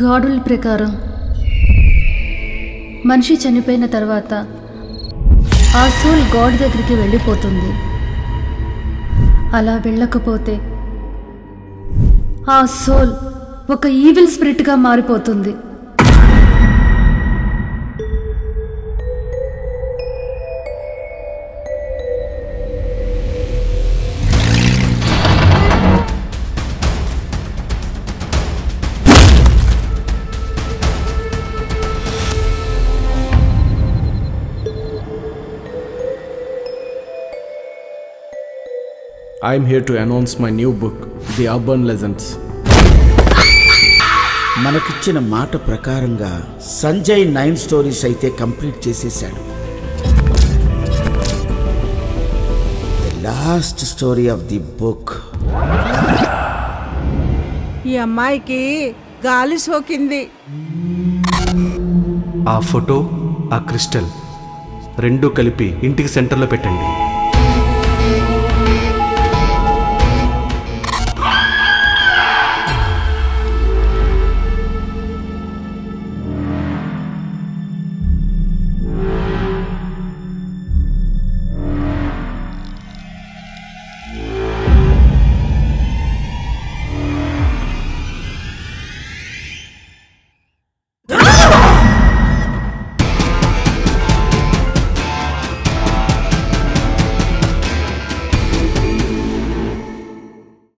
గాడుల ప్రకారం మనిషి చనిపోయిన తర్వాత ఆ సోల్ గాడ్ దగ్గరికి వెళ్ళిపోతుంది. అలా వెళ్ళకపోతే ఆ సోల్ ఒక ఈవిల్ స్పిరిట్గా మారిపోతుంది. I am here to announce my new book, The Urban Legends. మనకిచ్చిన మాట ప్రకారంగా సంజయ్ 9 స్టోరీస్ అయితే కంప్లీట్ చేసేసాడు. The last story of the book. ఈ అమ్మాయికి గాలి సోకింది. ఆ ఫోటో, ఆ క్రిస్టల్ రెండు కలిపి ఇంటికి సెంటర్లో పెట్టండి.